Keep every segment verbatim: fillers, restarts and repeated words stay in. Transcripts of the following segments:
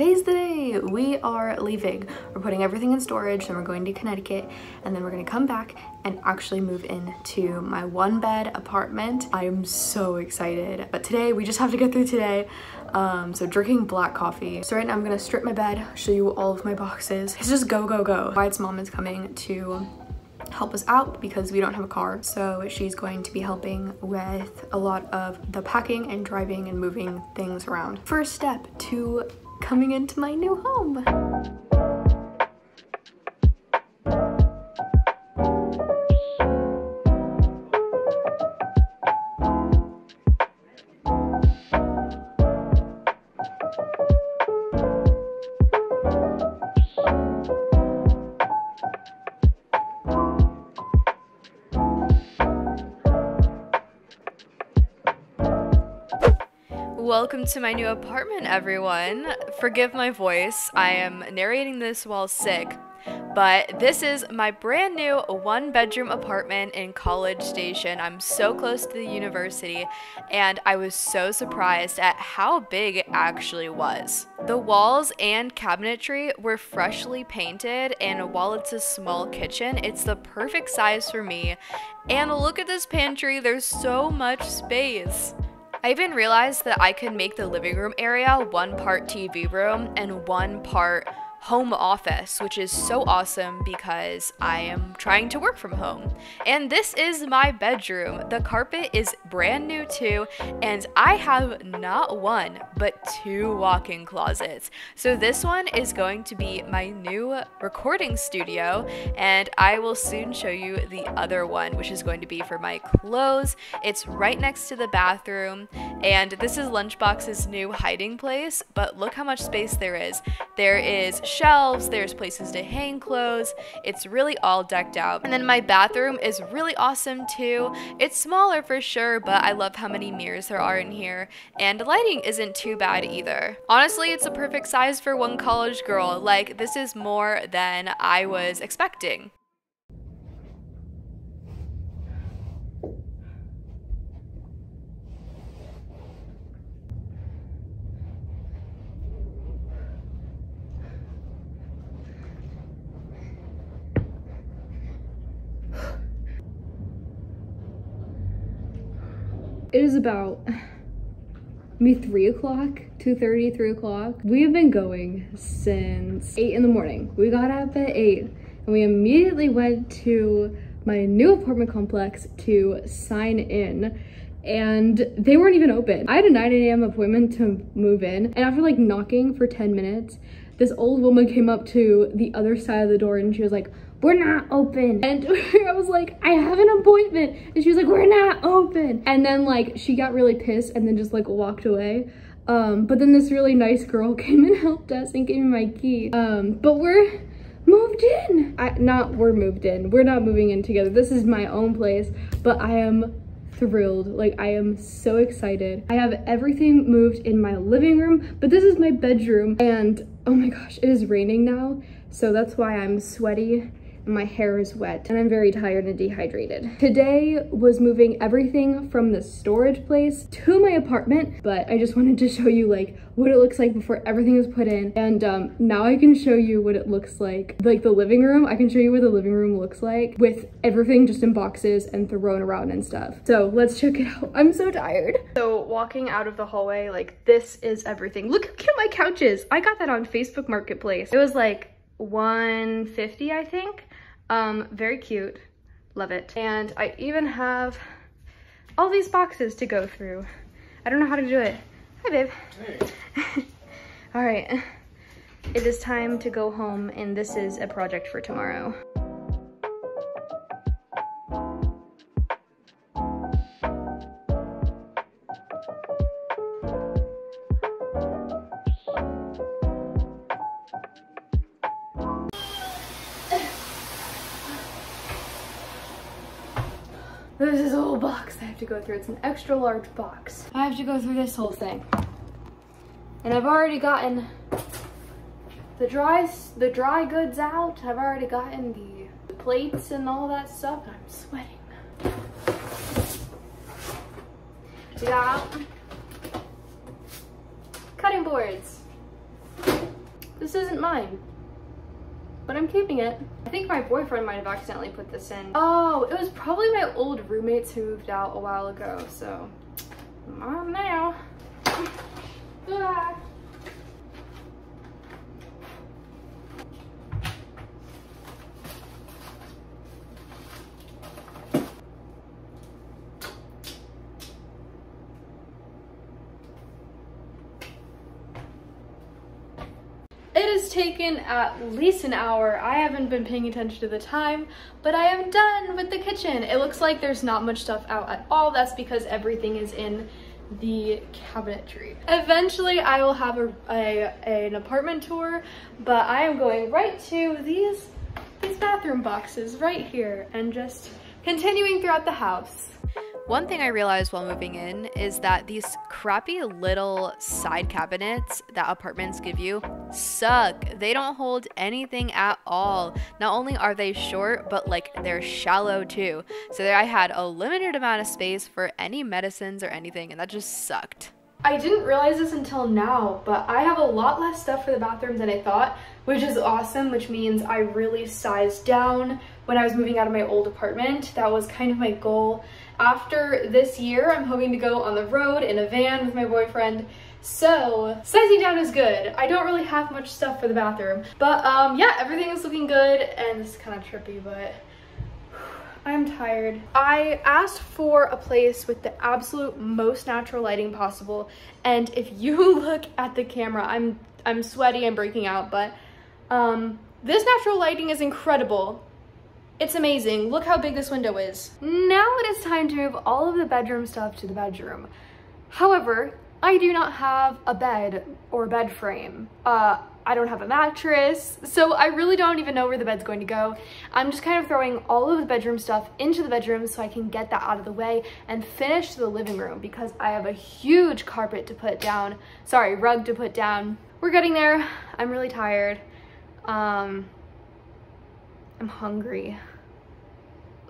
today's the day. We are leaving. We're putting everything in storage, then we're going to Connecticut, and then we're gonna come back and actually move into my one bed apartment. I am so excited. But today, we just have to get through today. Um, so drinking black coffee. So right now I'm gonna strip my bed, show you all of my boxes. It's just go, go, go. Wyatt's mom is coming to help us out because we don't have a car, so she's going to be helping with a lot of the packing and driving and moving things around. First step to coming into my new home. Welcome to my new apartment, everyone. Forgive my voice, I am narrating this while sick, but this is my brand new one bedroom apartment in College Station. I'm so close to the university, and I was so surprised at how big it actually was. The walls and cabinetry were freshly painted, and while it's a small kitchen, it's the perfect size for me. And look at this pantry, there's so much space. I even realized that I could make the living room area one part T V room and one part home office, which is so awesome because I am trying to work from home. And this is my bedroom. The carpet is brand new too, and I have not one, but two walk-in closets. So this one is going to be my new recording studio, and I will soon show you the other one, which is going to be for my clothes. It's right next to the bathroom, and this is Lunchbox's new hiding place, but look how much space there is. There is shelves, there's places to hang clothes. It's really all decked out. And then my bathroom is really awesome too. It's smaller for sure, but I love how many mirrors there are in here, and the lighting isn't too bad either. Honestly, it's a perfect size for one college girl. Like, this is more than I was expecting. It is about maybe three o'clock, two thirty, three o'clock. We have been going since eight in the morning. We got up at eight and we immediately went to my new apartment complex to sign in, and they weren't even open. I had a nine A M appointment to move in, and after like knocking for ten minutes, this old woman came up to the other side of the door and she was like, "We're not open." And I was like, "I have an appointment." And she was like, "We're not open." And then like, she got really pissed and then just like walked away. Um, but then this really nice girl came and helped us and gave me my key. Um, but we're moved in. I, not we're moved in. We're not moving in together. This is my own place, but I am thrilled. Like, I am so excited. I have everything moved in my living room, but this is my bedroom. And oh my gosh, it is raining now. So that's why I'm sweaty. My hair is wet and I'm very tired and dehydrated. Today was moving everything from the storage place to my apartment, but I just wanted to show you like what it looks like before everything is put in. And um, now I can show you what it looks like, like the living room. I can show you what the living room looks like with everything just in boxes and thrown around and stuff. So let's check it out. I'm so tired. So walking out of the hallway, like this is everything. Look how cute my couch is. I got that on Facebook Marketplace. It was like one fifty, I think. Um, very cute, love it. And I even have all these boxes to go through. I don't know how to do it. Hi, babe. Hey. All right, it is time to go home, and this is a project for tomorrow. This is a whole box I have to go through. It's an extra large box. I have to go through this whole thing. And I've already gotten the dry, the dry goods out. I've already gotten the, the plates and all that stuff. I'm sweating. We got cutting boards. This isn't mine, but I'm keeping it. I think my boyfriend might have accidentally put this in. Oh, it was probably my old roommates who moved out a while ago, so I'm on now. Ah. Taken at least an hour. I haven't been paying attention to the time, but I am done with the kitchen. It looks like there's not much stuff out at all. That's because everything is in the cabinetry. Eventually I will have a, a, a an apartment tour, but I am going right to these these bathroom boxes right here and just continuing throughout the house. One thing I realized while moving in is that these crappy little side cabinets that apartments give you suck. They don't hold anything at all. Not only are they short, but like they're shallow too. So there I had a limited amount of space for any medicines or anything, and that just sucked. I didn't realize this until now, but I have a lot less stuff for the bathroom than I thought, which is awesome, which means I really sized down when I was moving out of my old apartment. That was kind of my goal. After this year, I'm hoping to go on the road in a van with my boyfriend. So sizing down is good. I don't really have much stuff for the bathroom, but um, yeah, everything is looking good. And this is kind of trippy, but I'm tired. I asked for a place with the absolute most natural lighting possible. And if you look at the camera, I'm, I'm sweaty, I'm breaking out, but um, this natural lighting is incredible. It's amazing. Look how big this window is. Now it is time to move all of the bedroom stuff to the bedroom. However, I do not have a bed or bed frame. Uh, I don't have a mattress, so I really don't even know where the bed's going to go. I'm just kind of throwing all of the bedroom stuff into the bedroom so I can get that out of the way and finish the living room because I have a huge carpet to put down. Sorry, rug to put down. We're getting there. I'm really tired. Um, I'm hungry.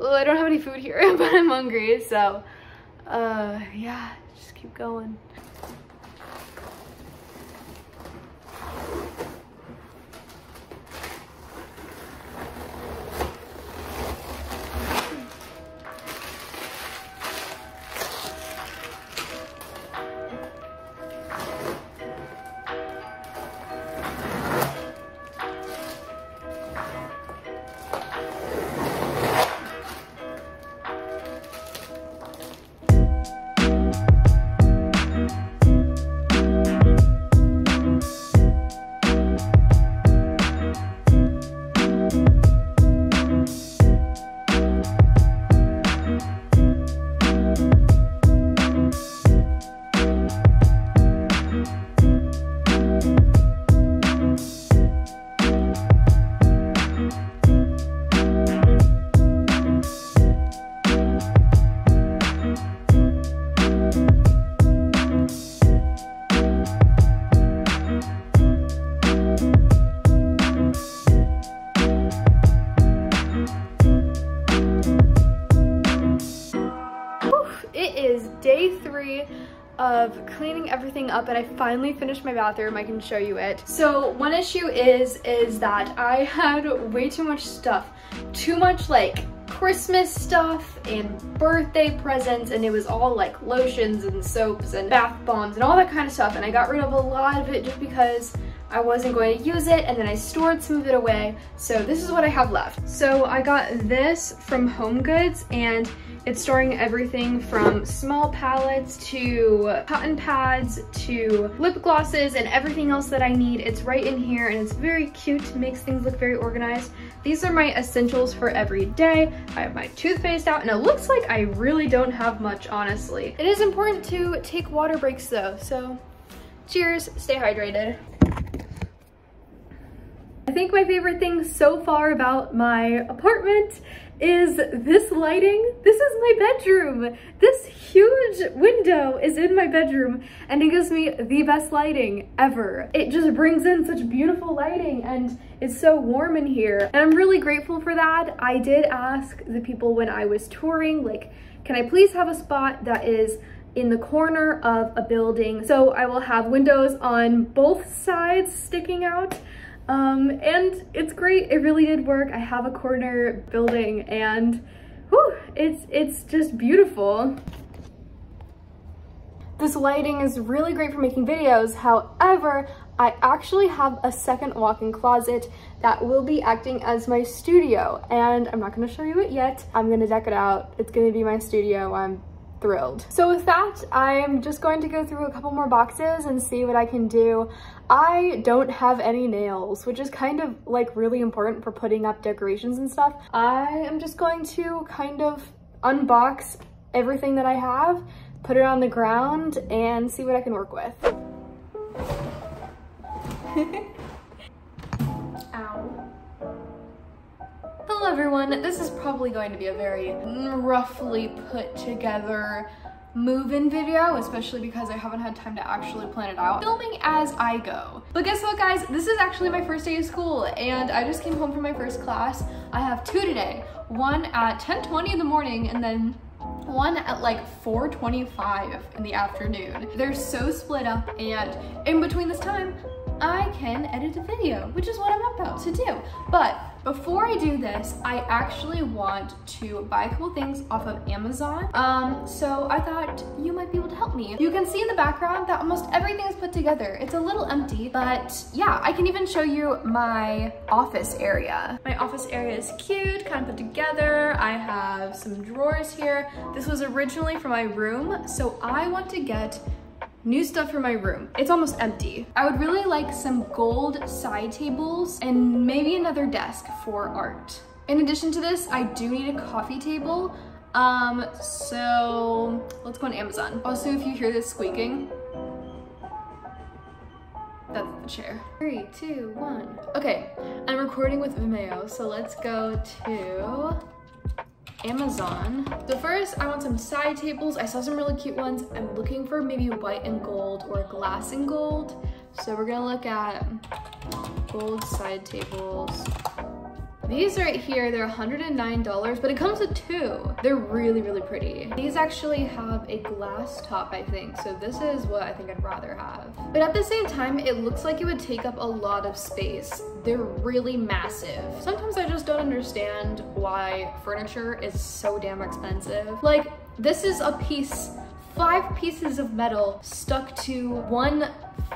Well, I don't have any food here, but I'm hungry, so uh, yeah, just keep going. Of cleaning everything up, and I finally finished my bathroom. I can show you it. So one issue is is that I had way too much stuff, too much like Christmas stuff and birthday presents, and it was all like lotions and soaps and bath bombs and all that kind of stuff, and I got rid of a lot of it just because I wasn't going to use it, and then I stored some of it away. So this is what I have left. So I got this from Home Goods, and it's storing everything from small palettes to cotton pads to lip glosses and everything else that I need. It's right in here, and it's very cute, makes things look very organized. These are my essentials for every day. I have my toothpaste out, and it looks like I really don't have much, honestly. It is important to take water breaks though, so cheers, stay hydrated. I think my favorite thing so far about my apartment is this lighting. This is my bedroom. This huge window is in my bedroom, and it gives me the best lighting ever. It just brings in such beautiful lighting, and it's so warm in here, and I'm really grateful for that. I did ask the people when I was touring, like, can I please have a spot that is in the corner of a building? So I will have windows on both sides sticking out. Um, and it's great. It really did work. I have a corner building, and whew, it's, it's just beautiful. This lighting is really great for making videos. However, I actually have a second walk-in closet that will be acting as my studio, and I'm not gonna show you it yet. I'm gonna deck it out. It's gonna be my studio. I'm thrilled. So with that, I'm just going to go through a couple more boxes and see what I can do. I don't have any nails, which is kind of like really important for putting up decorations and stuff. I am just going to kind of unbox everything that I have, put it on the ground, and see what I can work with. Ow. Hello everyone, this is probably going to be a very roughly put together move-in video, especially because I haven't had time to actually plan it out. Filming as I go. But guess what guys, this is actually my first day of school, and I just came home from my first class. I have two today, one at ten twenty in the morning and then one at like four twenty-five in the afternoon. They're so split up, and in between this time, I can edit a video, which is what I'm about to do. But before I do this, I actually want to buy a couple things off of Amazon. Um, so I thought you might be able to help me. You can see in the background that almost everything is put together. It's a little empty, but yeah, I can even show you my office area. My office area is cute, kind of put together. I have some drawers here. This was originally for my room, so I want to get new stuff for my room. It's almost empty. I would really like some gold side tables and maybe another desk for art. In addition to this, I do need a coffee table. Um, so let's go on Amazon. Also, if you hear this squeaking, that's the chair. Three, two, one. Okay, I'm recording with Vimeo, so let's go to Amazon. So first I want some side tables. I saw some really cute ones. I'm looking for maybe white and gold or glass and gold. So we're gonna look at gold side tables. These right here, they're one hundred nine dollars, but it comes with two. They're really, really pretty. These actually have a glass top, I think. So this is what I think I'd rather have. But at the same time, it looks like it would take up a lot of space. They're really massive. Sometimes I just don't understand why furniture is so damn expensive. Like, this is a piece, five pieces of metal stuck to one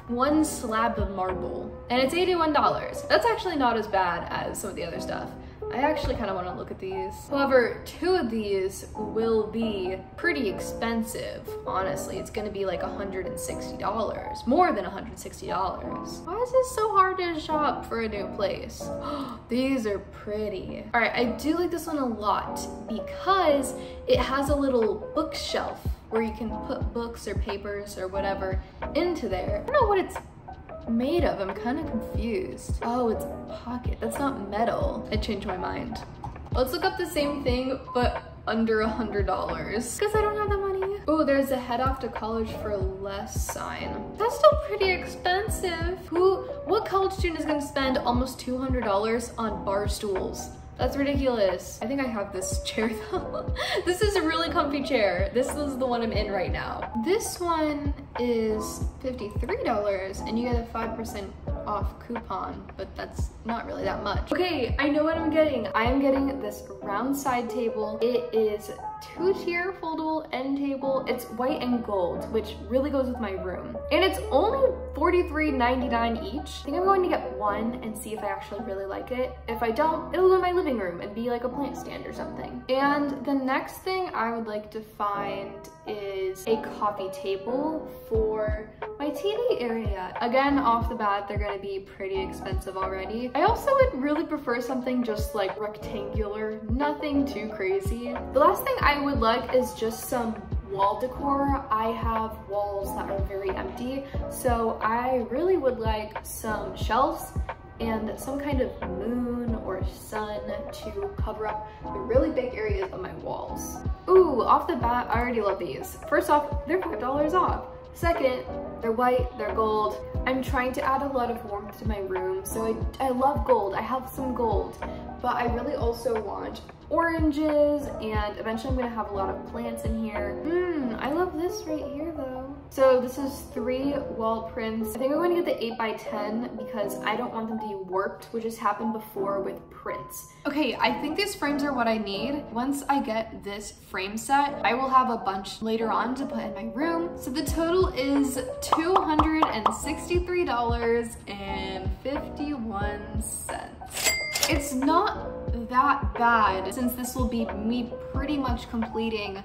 one slab of marble, and it's eighty-one dollars. That's actually not as bad as some of the other stuff. I actually kind of want to look at these. However, two of these will be pretty expensive. Honestly, it's going to be like one hundred sixty dollars, more than one hundred sixty dollars. Why is this so hard to shop for a new place? These are pretty. All right, I do like this one a lot because it has a little bookshelf where you can put books or papers or whatever into there. I don't know what it's made of. I'm kind of confused. Oh, it's a pocket. That's not metal. I changed my mind. Let's look up the same thing, but under one hundred dollars, because I don't have the money. Oh, there's a head off to college for less sign. That's still pretty expensive. Who, what college student is gonna spend almost two hundred dollars on bar stools? That's ridiculous. I think I have this chair though. This is a really comfy chair. This is the one I'm in right now. This one is fifty-three dollars and you get a five percent off coupon, but that's not really that much. Okay, I know what I'm getting. I am getting this round side table. It is two-tier foldable end table. It's white and gold, which really goes with my room. And it's only forty-three ninety-nine each. I think I'm going to get one and see if I actually really like it. If I don't, it'll go in my living room and be like a plant stand or something. And the next thing I would like to find is a coffee table for my T V area. Again, off the bat, they're gonna be pretty expensive already. I also would really prefer something just like rectangular, nothing too crazy. The last thing I would like is just some wall decor. I have walls that are very empty, so I really would like some shelves and some kind of moon or sun to cover up the really big areas of my walls. Ooh, off the bat, I already love these. First off, they're five dollars off. Second, they're white, they're gold. I'm trying to add a lot of warmth to my room, so I, I love gold. I have some gold, but I really also want oranges, and eventually I'm gonna have a lot of plants in here. Mmm, I love this right here though. So this is three wall prints. I think I'm going to get the eight by ten because I don't want them to be warped, which has happened before with prints. Okay, I think these frames are what I need. Once I get this frame set, I will have a bunch later on to put in my room. So the total is two hundred sixty-three dollars and fifty-one cents. It's not that bad since this will be me pretty much completing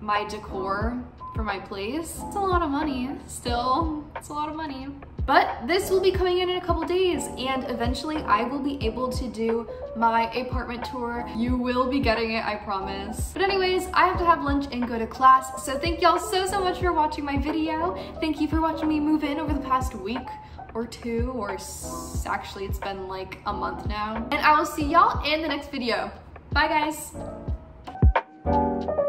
my decor for my place. It's a lot of money still, it's a lot of money. But this will be coming in in a couple days, and eventually I will be able to do my apartment tour. You will be getting it, I promise. But anyways, I have to have lunch and go to class, so thank y'all so, so much for watching my video. Thank you for watching me move in over the past week or two, or s actually it's been like a month now. And I will see y'all in the next video. Bye guys.